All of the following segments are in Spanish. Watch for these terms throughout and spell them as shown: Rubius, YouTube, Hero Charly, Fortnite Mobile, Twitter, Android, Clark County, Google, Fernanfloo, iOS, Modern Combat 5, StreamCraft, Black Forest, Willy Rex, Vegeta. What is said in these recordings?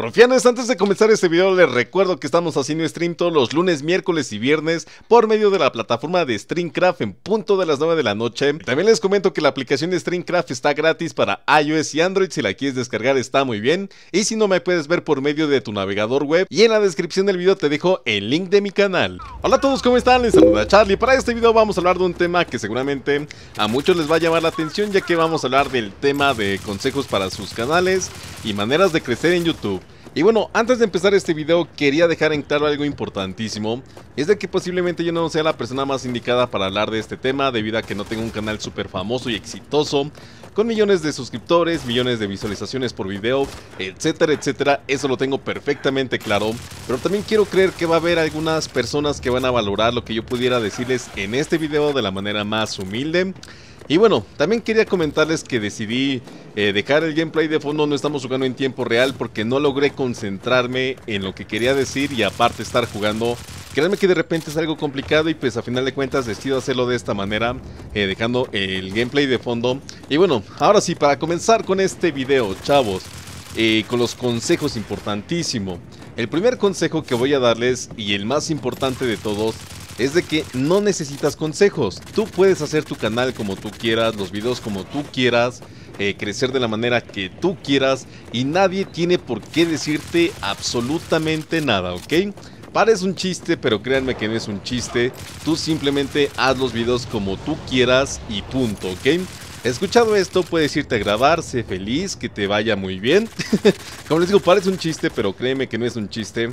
Rufianes, antes de comenzar este video les recuerdo que estamos haciendo stream todos los lunes, miércoles y viernes por medio de la plataforma de StreamCraft en punto de las 9 de la noche. También les comento que la aplicación de StreamCraft está gratis para iOS y Android, si la quieres descargar está muy bien. Y si no, me puedes ver por medio de tu navegador web y en la descripción del video te dejo el link de mi canal. Hola a todos, ¿cómo están? Les saluda Charly. Para este video vamos a hablar de un tema que seguramente a muchos les va a llamar la atención, ya que vamos a hablar del tema de consejos para sus canales y maneras de crecer en YouTube. Y bueno, antes de empezar este video quería dejar en claro algo importantísimo. Es de que posiblemente yo no sea la persona más indicada para hablar de este tema, debido a que no tengo un canal súper famoso y exitoso con millones de suscriptores, millones de visualizaciones por video, etcétera, etcétera. Eso lo tengo perfectamente claro, pero también quiero creer que va a haber algunas personas que van a valorar lo que yo pudiera decirles en este video de la manera más humilde. Y bueno, también quería comentarles que decidí dejar el gameplay de fondo, no estamos jugando en tiempo real porque no logré concentrarme en lo que quería decir y aparte estar jugando. Créanme que de repente es algo complicado y pues a final de cuentas decido hacerlo de esta manera, dejando el gameplay de fondo. Y bueno, ahora sí, para comenzar con este video, chavos, con los consejos importantísimo. El primer consejo que voy a darles y el más importante de todos es de que no necesitas consejos. Tú puedes hacer tu canal como tú quieras, los videos como tú quieras, crecer de la manera que tú quieras y nadie tiene por qué decirte absolutamente nada, ¿ok? Parece un chiste, pero créanme que no es un chiste. Tú simplemente haz los videos como tú quieras y punto, ¿ok? Escuchado esto, puedes irte a grabar, sé feliz, que te vaya muy bien. Como les digo, parece un chiste, pero créeme que no es un chiste.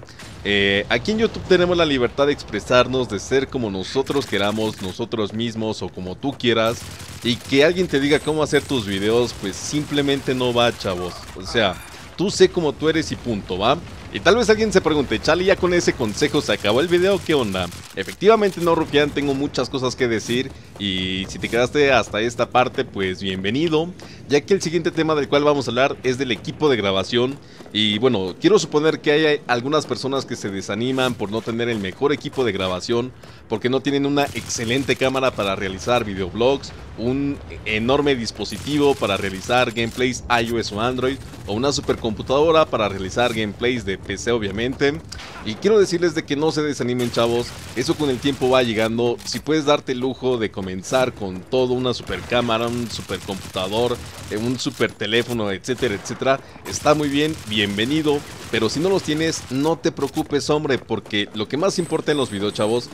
Aquí en YouTube tenemos la libertad de expresarnos, de ser como nosotros queramos, nosotros mismos o como tú quieras. Y que alguien te diga cómo hacer tus videos, pues simplemente no va, chavos. O sea, tú sé como tú eres y punto, ¿va? Y tal vez alguien se pregunte, Charly, ya con ese consejo se acabó el video, ¿qué onda? Efectivamente no, Rufián, tengo muchas cosas que decir y si te quedaste hasta esta parte, pues bienvenido, ya que el siguiente tema del cual vamos a hablar es del equipo de grabación. Y bueno, quiero suponer que hay algunas personas que se desaniman por no tener el mejor equipo de grabación, porque no tienen una excelente cámara para realizar videoblogs, un enorme dispositivo para realizar gameplays iOS o Android, o una supercomputadora para realizar gameplays de PC, obviamente. Y quiero decirles de que no se desanimen, chavos, eso con el tiempo va llegando. Si puedes darte el lujo de comenzar con todo, una super cámara, un super computador, un super teléfono, etcétera, etcétera, está muy bien, bienvenido. Pero si no los tienes, no te preocupes, hombre, porque lo que más importa en los videos, chavos,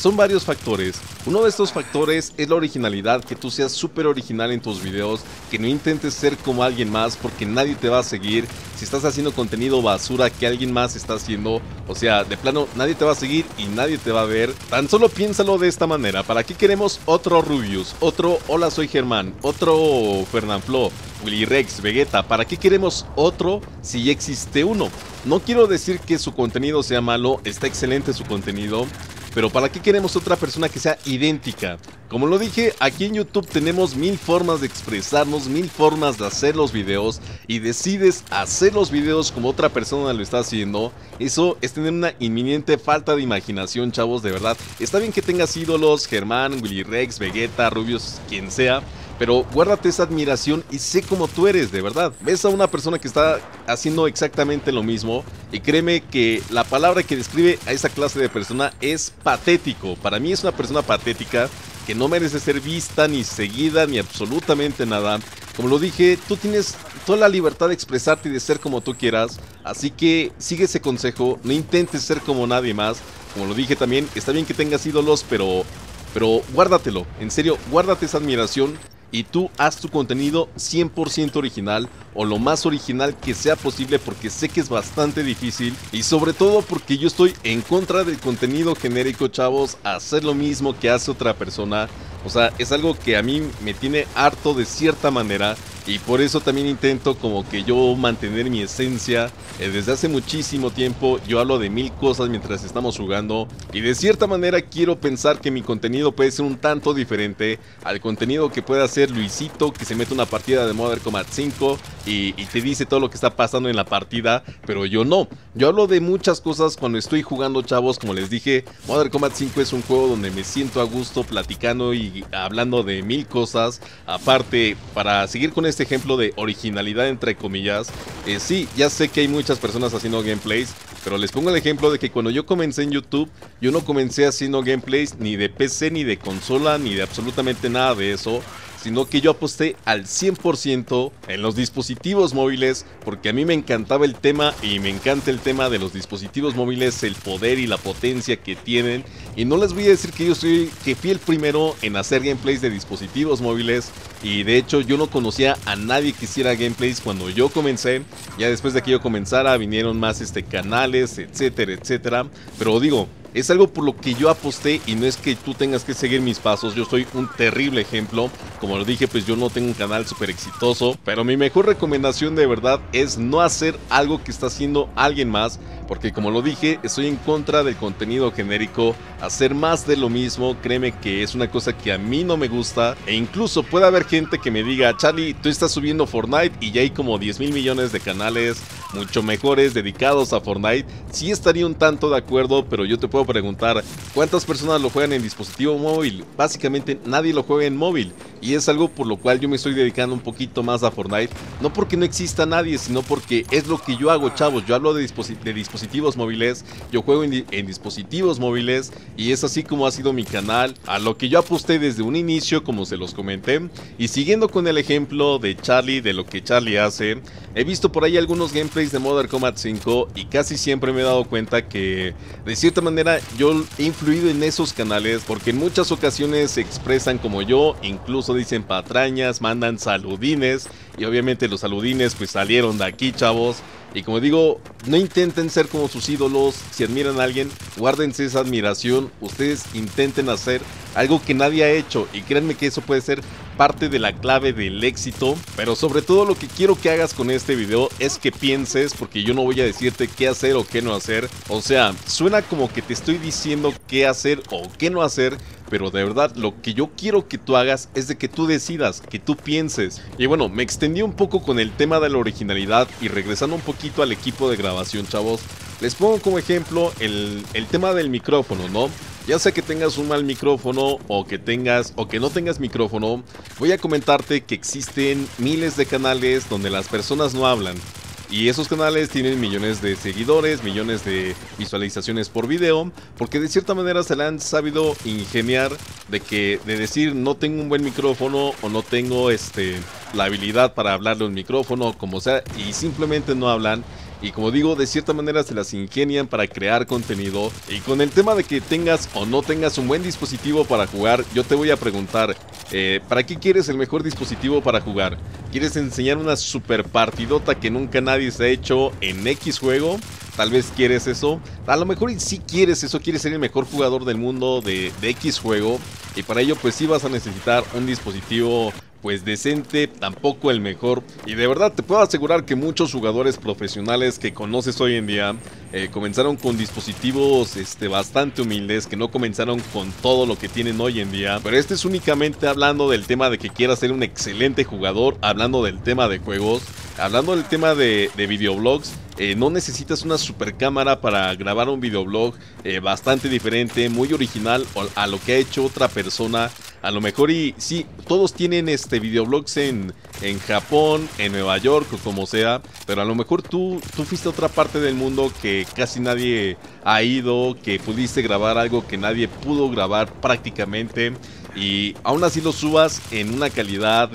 son varios factores. Uno de estos factores es la originalidad, que tú seas súper original en tus videos, que no intentes ser como alguien más, porque nadie te va a seguir. Si estás haciendo contenido basura que alguien más está haciendo, o sea, de plano, nadie te va a seguir y nadie te va a ver. Tan solo piénsalo de esta manera, para qué queremos otro Rubius, otro Hola Soy Germán, otro Fernanfloo, Willy Rex, Vegeta, ¿para qué queremos otro si ya existe uno? No quiero decir que su contenido sea malo, está excelente su contenido, pero ¿para qué queremos otra persona que sea idéntica? Como lo dije, aquí en YouTube tenemos mil formas de expresarnos, mil formas de hacer los videos, y decides hacer los videos como otra persona lo está haciendo. Eso es tener una inminente falta de imaginación, chavos, de verdad. Está bien que tengas ídolos, Germán, Willy Rex, Vegeta, Rubius, quien sea, pero guárdate esa admiración y sé como tú eres, de verdad. Ves a una persona que está haciendo exactamente lo mismo y créeme que la palabra que describe a esa clase de persona es patético. Para mí es una persona patética que no merece ser vista, ni seguida, ni absolutamente nada. Como lo dije, tú tienes toda la libertad de expresarte y de ser como tú quieras, así que sigue ese consejo, no intentes ser como nadie más. Como lo dije también, está bien que tengas ídolos, pero guárdatelo, en serio, guárdate esa admiración. Y tú haz tu contenido 100% original o lo más original que sea posible, porque sé que es bastante difícil y sobre todo porque yo estoy en contra del contenido genérico, chavos, hacer lo mismo que hace otra persona. O sea, es algo que a mí me tiene harto de cierta manera y por eso también intento como que yo mantener mi esencia. Desde hace muchísimo tiempo yo hablo de mil cosas mientras estamos jugando y de cierta manera quiero pensar que mi contenido puede ser un tanto diferente al contenido que puede hacer Luisito, que se mete una partida de Modern Combat 5 y te dice todo lo que está pasando en la partida, pero yo no. Yo hablo de muchas cosas cuando estoy jugando, chavos. Como les dije, Modern Combat 5 es un juego donde me siento a gusto platicando y hablando de mil cosas. Aparte, para seguir con este este ejemplo de originalidad entre comillas. Sí, ya sé que hay muchas personas haciendo gameplays, pero les pongo el ejemplo de que cuando yo comencé en YouTube, yo no comencé haciendo gameplays ni de PC, ni de consola, ni de absolutamente nada de eso, sino que yo aposté al 100% en los dispositivos móviles, porque a mí me encantaba el tema y me encanta el tema de los dispositivos móviles, el poder y la potencia que tienen. Y no les voy a decir que yo fui el primero en hacer gameplays de dispositivos móviles, y de hecho yo no conocía a nadie que hiciera gameplays cuando yo comencé. Ya después de que yo comenzara vinieron más canales, etcétera, etcétera, pero digo, es algo por lo que yo aposté y no es que tú tengas que seguir mis pasos. Yo soy un terrible ejemplo. Como lo dije, pues yo no tengo un canal súper exitoso. Pero mi mejor recomendación de verdad es no hacer algo que está haciendo alguien más. Porque como lo dije, estoy en contra del contenido genérico. Hacer más de lo mismo, créeme que es una cosa que a mí no me gusta. E incluso puede haber gente que me diga, Charly, tú estás subiendo Fortnite y ya hay como 10 mil millones de canales mucho mejores dedicados a Fortnite. Sí estaría un tanto de acuerdo, pero yo te puedo preguntar, ¿cuántas personas lo juegan en dispositivo móvil? Básicamente nadie lo juega en móvil, y es algo por lo cual yo me estoy dedicando un poquito más a Fortnite, no porque no exista nadie, sino porque es lo que yo hago, chavos. Yo hablo de dispositivos móviles, yo juego en dispositivos móviles, y es así como ha sido mi canal, a lo que yo aposté desde un inicio, como se los comenté. Y siguiendo con el ejemplo de Charly, de lo que Charly hace, he visto por ahí algunos gameplays de Modern Combat 5 y casi siempre me he dado cuenta que de cierta manera yo he influido en esos canales, porque en muchas ocasiones se expresan como yo, incluso dicen patrañas, mandan saludines, y obviamente los saludines pues salieron de aquí, chavos. Y como digo, no intenten ser como sus ídolos. Si admiran a alguien, guárdense esa admiración. Ustedes intenten hacer algo que nadie ha hecho, y créanme que eso puede ser parte de la clave del éxito. Pero sobre todo lo que quiero que hagas con este video es que pienses, porque yo no voy a decirte qué hacer o qué no hacer. O sea, suena como que te estoy diciendo qué hacer o qué no hacer, pero de verdad lo que yo quiero que tú hagas es de que tú decidas, que tú pienses. Y bueno, me extendí un poco con el tema de la originalidad, y regresando un poquito al equipo de grabación, chavos, les pongo como ejemplo el tema del micrófono, ¿no? Ya sea que tengas un mal micrófono o que no tengas micrófono, voy a comentarte que existen miles de canales donde las personas no hablan. Y esos canales tienen millones de seguidores, millones de visualizaciones por video, porque de cierta manera se la han sabido ingeniar de decir no tengo un buen micrófono, o no tengo la habilidad para hablarle a un micrófono, como sea, y simplemente no hablan. Y como digo, de cierta manera se las ingenian para crear contenido. Y con el tema de que tengas o no tengas un buen dispositivo para jugar, yo te voy a preguntar, ¿para qué quieres el mejor dispositivo para jugar? ¿Quieres enseñar una super partidota que nunca nadie se ha hecho en X juego? Tal vez quieres eso. A lo mejor sí quieres eso, quieres ser el mejor jugador del mundo de X juego. Y para ello pues sí vas a necesitar un dispositivo pues decente, tampoco el mejor. Y de verdad te puedo asegurar que muchos jugadores profesionales que conoces hoy en día comenzaron con dispositivos bastante humildes, que no comenzaron con todo lo que tienen hoy en día. Pero es únicamente hablando del tema de que quieras ser un excelente jugador, hablando del tema de juegos, hablando del tema de videoblogs. No necesitas una super cámara para grabar un videoblog bastante diferente, muy original a lo que ha hecho otra persona. A lo mejor y sí, todos tienen videoblogs en Japón, en Nueva York o como sea, pero a lo mejor tú fuiste a otra parte del mundo que casi nadie ha ido, que pudiste grabar algo que nadie pudo grabar prácticamente, y aún así lo subas en una calidad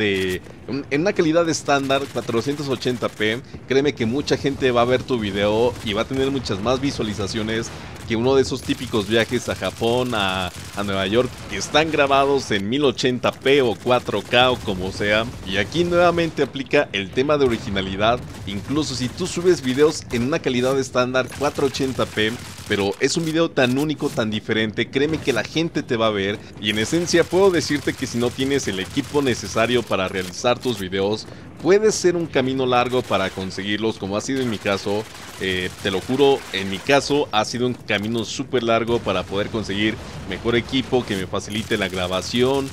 estándar, 480p, créeme que mucha gente va a ver tu video y va a tener muchas más visualizaciones que uno de esos típicos viajes a Japón, a Nueva York, que están grabados en 1080p o 4K o como sea. Y aquí nuevamente aplica el tema de originalidad. Incluso si tú subes videos en una calidad estándar 480p, pero es un video tan único, tan diferente, créeme que la gente te va a ver. Y en esencia puedo decirte que si no tienes el equipo necesario para realizar tus videos, puede ser un camino largo para conseguirlos, como ha sido en mi caso. Te lo juro, en mi caso ha sido un camino súper largo para poder conseguir mejor equipo que me facilite la grabación,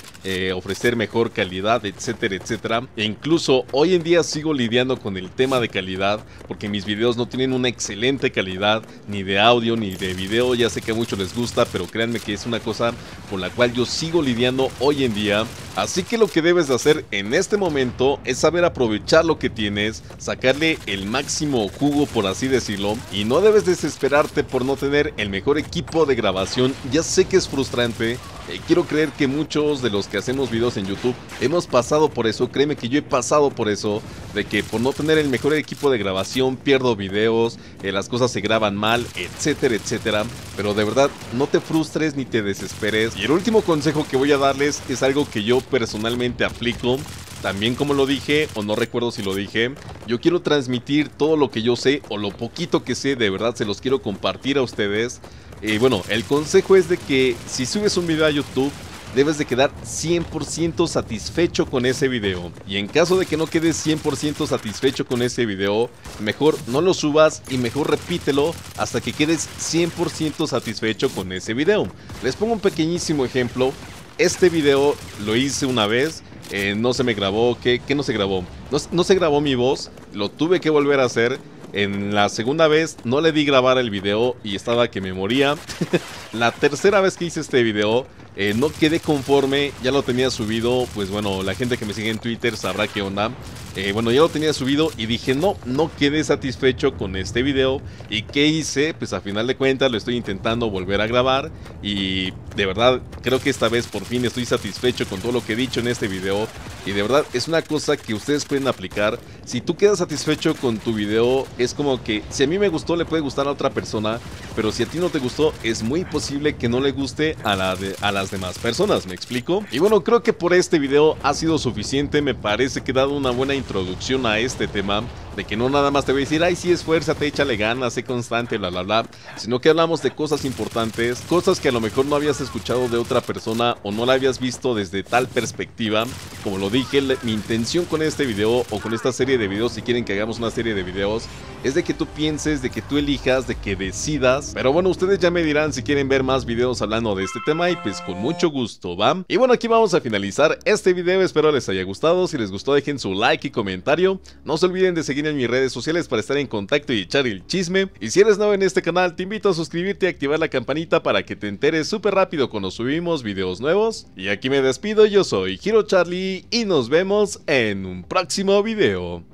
ofrecer mejor calidad, etcétera, etcétera. E incluso hoy en día sigo lidiando con el tema de calidad, porque mis videos no tienen una excelente calidad, ni de audio, ni de video. Ya sé que a muchos les gusta, pero créanme que es una cosa con la cual yo sigo lidiando hoy en día. Así que lo que debes de hacer en este momento es saber aprovechar lo que tienes, sacarle el máximo jugo, por así decirlo, y no debes desesperarte por no tener el mejor equipo de grabación. Ya sé que es frustrante, quiero creer que muchos de los que hacemos videos en YouTube hemos pasado por eso. Créeme que yo he pasado por eso, de que por no tener el mejor equipo de grabación pierdo videos, las cosas se graban mal, etcétera, etcétera. Pero de verdad, no te frustres ni te desesperes. Y el último consejo que voy a darles es algo que yo personalmente aplico. También, como lo dije, o no recuerdo si lo dije, yo quiero transmitir todo lo que yo sé, o lo poquito que sé, de verdad se los quiero compartir a ustedes. Y bueno, el consejo es de que si subes un video a YouTube, debes de quedar 100% satisfecho con ese video. Y en caso de que no quedes 100% satisfecho con ese video, mejor no lo subas y mejor repítelo hasta que quedes 100% satisfecho con ese video. Les pongo un pequeñísimo ejemplo. Este video lo hice una vez, no se me grabó, ¿qué no se grabó? No se grabó mi voz, lo tuve que volver a hacer. En la segunda vez no le di grabar el video y estaba que me moría. La tercera vez que hice este video, no quedé conforme, ya lo tenía subido. Pues bueno, la gente que me sigue en Twitter sabrá qué onda. Bueno, ya lo tenía subido y dije no quedé satisfecho con este video. ¿Y qué hice? Pues a final de cuentas lo estoy intentando volver a grabar. Y de verdad creo que esta vez por fin estoy satisfecho con todo lo que he dicho en este video. Y de verdad es una cosa que ustedes pueden aplicar. Si tú quedas satisfecho con tu video, es como que si a mí me gustó, le puede gustar a otra persona, pero si a ti no te gustó, es muy posible que no le guste a las demás personas, ¿me explico? Y bueno, creo que por este video ha sido suficiente. Me parece que he dado una buena introducción a este tema, de que no nada más te voy a decir, ay sí, esfuérzate, échale ganas, sé constante, bla bla bla, sino que hablamos de cosas importantes, cosas que a lo mejor no habías escuchado de otra persona o no la habías visto desde tal perspectiva. Como lo dije, mi intención con este video o con esta serie de videos, si quieren que hagamos una serie de videos, es de que tú pienses, de que tú elijas, de que decidas. Pero bueno, ustedes ya me dirán si quieren ver más videos hablando de este tema, y pues con mucho gusto, ¿va? Y bueno, aquí vamos a finalizar este video, espero les haya gustado. Si les gustó, dejen su like y comentario. No se olviden de seguir en mis redes sociales para estar en contacto y echar el chisme. Y si eres nuevo en este canal, te invito a suscribirte y activar la campanita para que te enteres súper rápido cuando subimos videos nuevos. Y aquí me despido, yo soy Hero Charly y nos vemos en un próximo video.